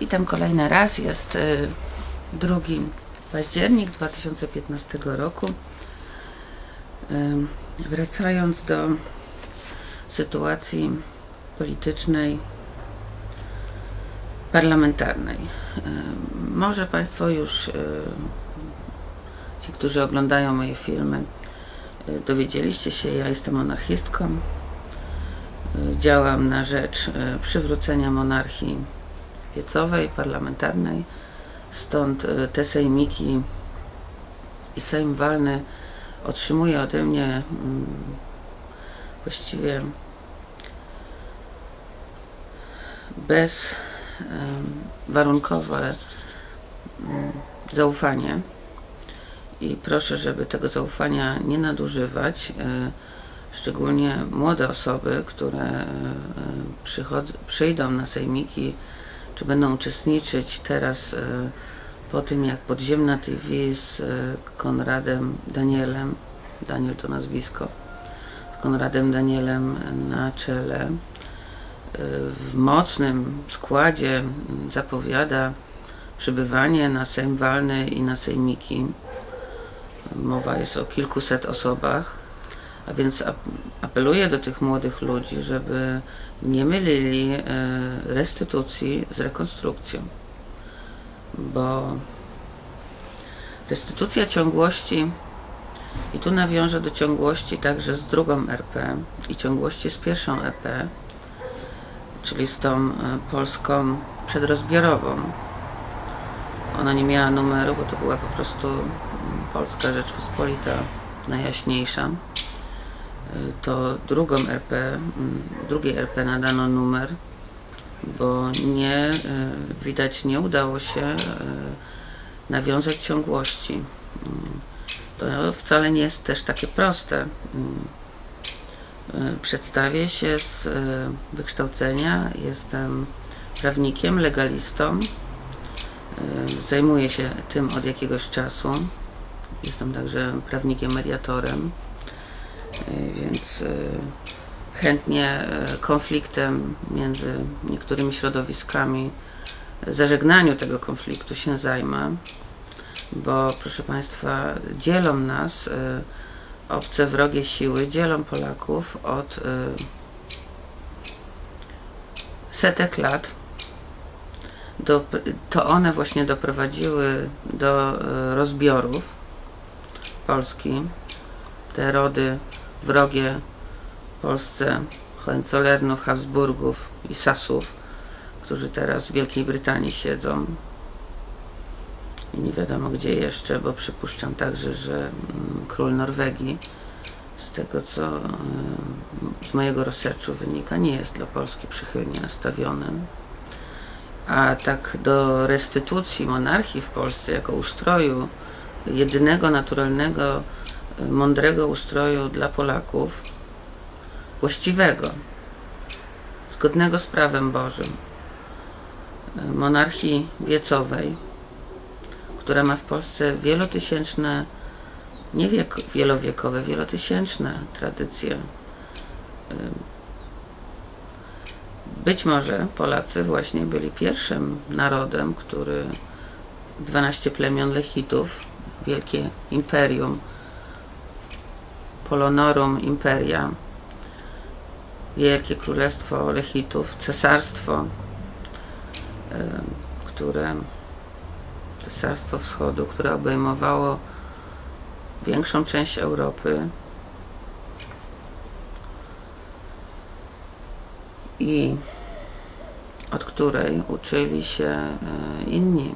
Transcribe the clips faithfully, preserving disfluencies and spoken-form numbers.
Witam kolejny raz, jest drugi październik dwa tysiące piętnastego roku. Wracając do sytuacji politycznej, parlamentarnej. Może Państwo już, ci, którzy oglądają moje filmy, dowiedzieliście się, ja jestem monarchistką. Działam na rzecz przywrócenia monarchii piecowej, parlamentarnej, stąd te sejmiki i Sejm Walny otrzymuje ode mnie właściwie bezwarunkowe zaufanie i proszę, żeby tego zaufania nie nadużywać, szczególnie młode osoby, które przyjdą na sejmiki czy będą uczestniczyć teraz po tym, jak Podziemna T V z Konradem Danielem, Daniel to nazwisko, z Konradem Danielem na czele, w mocnym składzie zapowiada przybywanie na Sejm Walny i na sejmiki. Mowa jest o kilkuset osobach, a więc apeluję do tych młodych ludzi, żeby nie mylili restytucji z rekonstrukcją, bo restytucja ciągłości, i tu nawiążę do ciągłości także z drugą R P i ciągłości z pierwszą E P, czyli z tą Polską przedrozbiorową. Ona nie miała numeru, bo to była po prostu Polska Rzeczpospolita najjaśniejsza. To drugą R P, drugiej R P nadano numer, bo nie, widać, nie udało się nawiązać ciągłości. To wcale nie jest też takie proste. Przedstawię się z wykształcenia, jestem prawnikiem, legalistą, zajmuję się tym od jakiegoś czasu, jestem także prawnikiem, mediatorem, więc chętnie konfliktem między niektórymi środowiskami, zażegnaniu tego konfliktu się zajmę, bo proszę Państwa, dzielą nas obce wrogie siły, dzielą Polaków od setek lat. Do, to one właśnie doprowadziły do rozbiorów Polski. Te rody wrogie Polsce, Hohenzollernów, Habsburgów i Sasów, którzy teraz w Wielkiej Brytanii siedzą i nie wiadomo gdzie jeszcze, bo przypuszczam także, że król Norwegii, z tego co z mojego researchu wynika, nie jest dla Polski przychylnie nastawiony. A tak do restytucji monarchii w Polsce jako ustroju, jedynego naturalnego, mądrego ustroju dla Polaków, właściwego, zgodnego z prawem Bożym, monarchii wiecowej, która ma w Polsce wielotysięczne, nie wiek, wielowiekowe, wielotysięczne tradycje. Być może Polacy właśnie byli pierwszym narodem, który dwanaście plemion Lechitów, wielkie imperium, Polonorum Imperia, wielkie królestwo Lechitów, cesarstwo, które, cesarstwo wschodu, które obejmowało większą część Europy i od której uczyli się inni.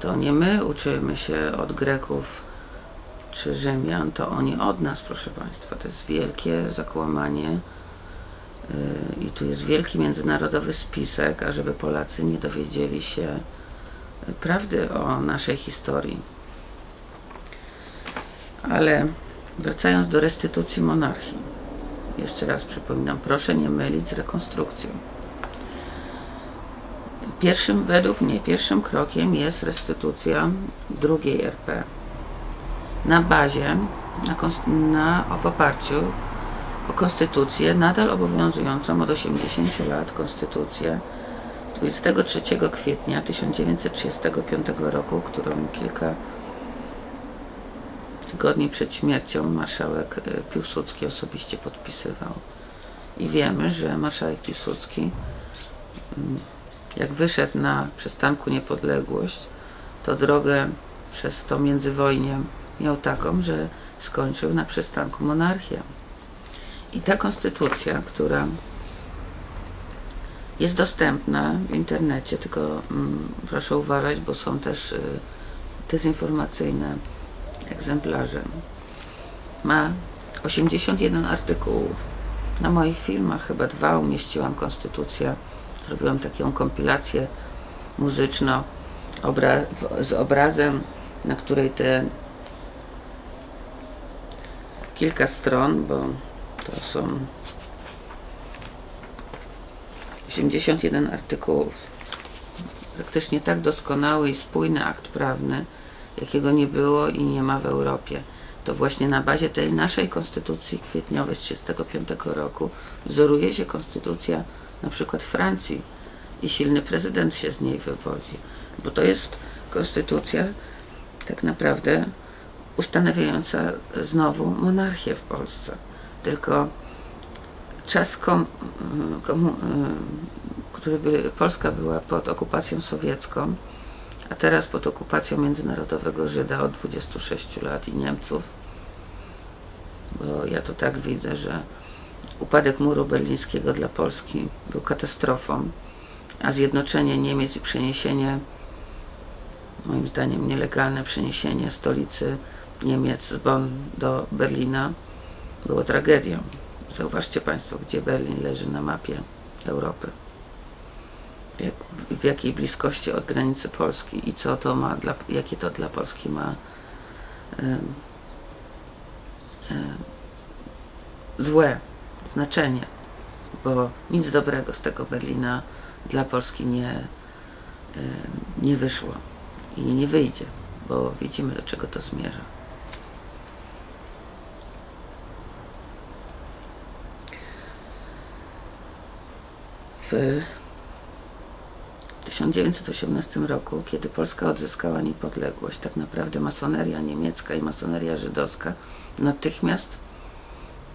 To nie my uczymy się od Greków czy Rzymian, to oni od nas, proszę Państwa. To jest wielkie zakłamanie i tu jest wielki międzynarodowy spisek, ażeby Polacy nie dowiedzieli się prawdy o naszej historii. Ale wracając do restytucji monarchii, jeszcze raz przypominam, proszę nie mylić z rekonstrukcją. Pierwszym, według mnie, pierwszym krokiem jest restytucja drugiej R P. Na bazie, na, na, w oparciu o konstytucję nadal obowiązującą od osiemdziesięciu lat, konstytucję, dwudziestego trzeciego kwietnia tysiąc dziewięćset trzydziestego piątego roku, którą kilka tygodni przed śmiercią marszałek Piłsudski osobiście podpisywał. I wiemy, że marszałek Piłsudski, jak wyszedł na przystanku Niepodległość, to drogę przez to międzywojnie miał taką, że skończył na przystanku Monarchia. I ta konstytucja, która jest dostępna w internecie, tylko mm, proszę uważać, bo są też y, dezinformacyjne egzemplarze, ma osiemdziesiąt jeden artykułów. Na moich filmach chyba dwa umieściłam konstytucję, zrobiłam taką kompilację muzyczną obra z obrazem, na której te kilka stron, bo to są osiemdziesiąt jeden artykułów, praktycznie tak doskonały i spójny akt prawny, jakiego nie było i nie ma w Europie. To właśnie na bazie tej naszej konstytucji kwietniowej z tysiąc dziewięćset trzydziestego piątego roku wzoruje się konstytucja na przykład Francji i silny prezydent się z niej wywodzi, bo to jest konstytucja tak naprawdę ustanawiająca znowu monarchię w Polsce. Tylko czas, komu, komu, który by, Polska była pod okupacją sowiecką, a teraz pod okupacją międzynarodowego Żyda od dwudziestu sześciu lat i Niemców, bo ja to tak widzę, że upadek muru berlińskiego dla Polski był katastrofą, a zjednoczenie Niemiec i przeniesienie, moim zdaniem nielegalne przeniesienie stolicy Niemiec z Bonn do Berlina było tragedią. Zauważcie Państwo, gdzie Berlin leży na mapie Europy, jak, w jakiej bliskości od granicy Polski i co to ma, dla, jakie to dla Polski ma y, y, złe znaczenie, bo nic dobrego z tego Berlina dla Polski nie, y, nie wyszło i nie wyjdzie, bo widzimy, do czego to zmierza. W tysiąc dziewięćset osiemnastego roku, kiedy Polska odzyskała niepodległość, tak naprawdę masoneria niemiecka i masoneria żydowska natychmiast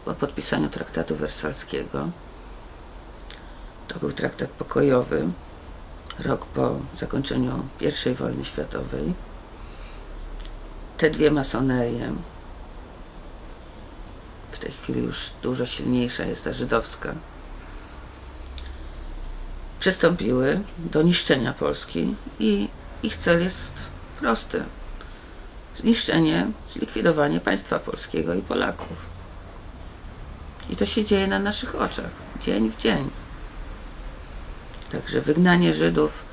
po podpisaniu traktatu wersalskiego, to był traktat pokojowy, rok po zakończeniu pierwszej wojny światowej, te dwie masonerie, w tej chwili już dużo silniejsza jest ta żydowska, przystąpiły do niszczenia Polski i ich cel jest prosty. Zniszczenie, zlikwidowanie państwa polskiego i Polaków. I to się dzieje na naszych oczach, dzień w dzień. Także wygnanie Żydów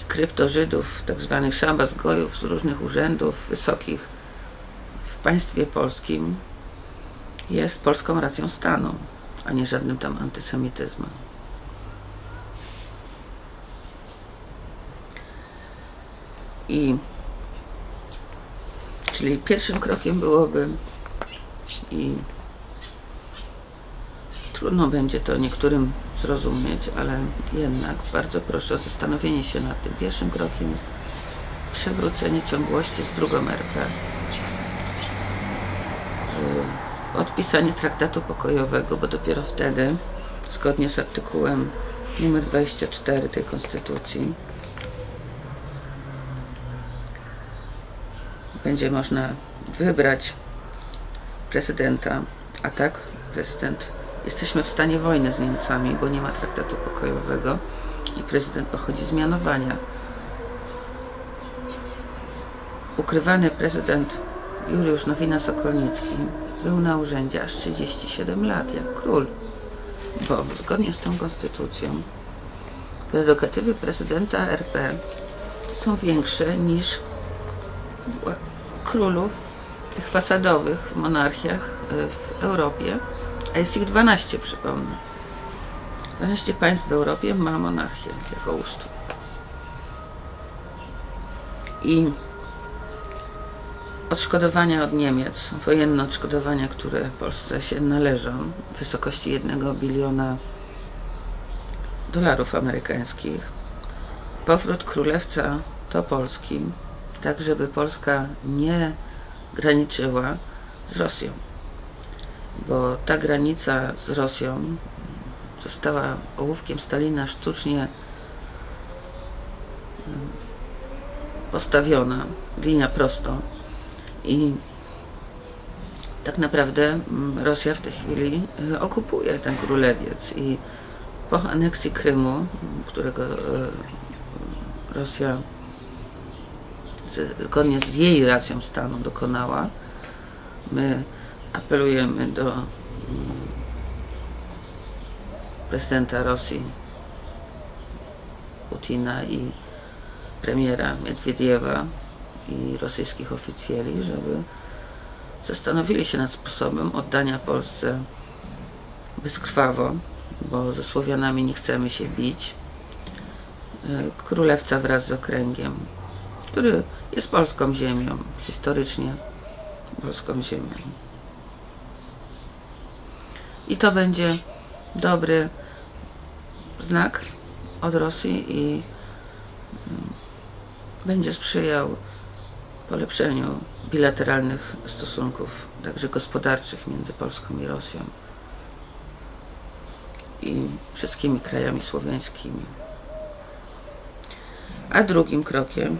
i kryptożydów, tak zwanych szabas gojów z różnych urzędów wysokich w państwie polskim jest polską racją stanu, a nie żadnym tam antysemityzmem. I, czyli pierwszym krokiem byłoby, i trudno będzie to niektórym zrozumieć, ale jednak bardzo proszę o zastanowienie się nad tym. Pierwszym krokiem jest przywrócenie ciągłości z drugą R P. Odpisanie traktatu pokojowego, bo dopiero wtedy, zgodnie z artykułem numer dwudziestym czwartym tej konstytucji, będzie można wybrać prezydenta, a tak prezydent, jesteśmy w stanie wojny z Niemcami, bo nie ma traktatu pokojowego i prezydent pochodzi z mianowania. Ukrywany prezydent Juliusz Nowina-Sokolnicki był na urzędzie aż trzydzieści siedem lat, jak król, bo zgodnie z tą konstytucją prerogatywy prezydenta R P są większe niż królów tych fasadowych w monarchiach w Europie, a jest ich dwanaście, przypomnę. dwanaście państw w Europie ma monarchię jako ustrój. I odszkodowania od Niemiec, wojenne odszkodowania, które Polsce się należą, w wysokości jednego biliona dolarów amerykańskich, powrót królewca do Polski, tak żeby Polska nie graniczyła z Rosją, bo ta granica z Rosją została ołówkiem Stalina sztucznie postawiona, linia prosto, i tak naprawdę Rosja w tej chwili okupuje ten królewiec i po aneksji Krymu, którego Rosja zgodnie z jej racją stanu dokonała, my apelujemy do prezydenta Rosji Putina i premiera Miedwiediewa i rosyjskich oficjeli, żeby zastanowili się nad sposobem oddania Polsce bezkrwawo, bo ze Słowianami nie chcemy się bić, królewca wraz z okręgiem, który jest polską ziemią, historycznie polską ziemią. I to będzie dobry znak od Rosji i będzie sprzyjał polepszeniu bilateralnych stosunków, także gospodarczych, między Polską i Rosją i wszystkimi krajami słowiańskimi. A drugim krokiem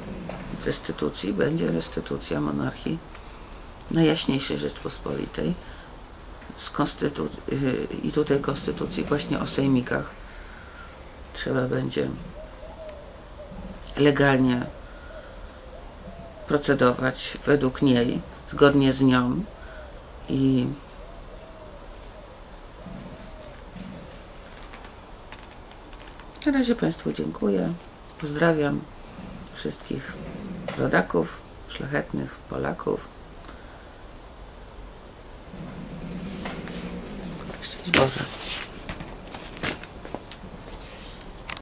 restytucji będzie restytucja monarchii Najjaśniejszej Rzeczpospolitej z i tutaj konstytucji właśnie o sejmikach. Trzeba będzie legalnie procedować według niej, zgodnie z nią, i na razie Państwu dziękuję. Pozdrawiam wszystkich rodaków, szlachetnych Polaków. Szczęść Boże.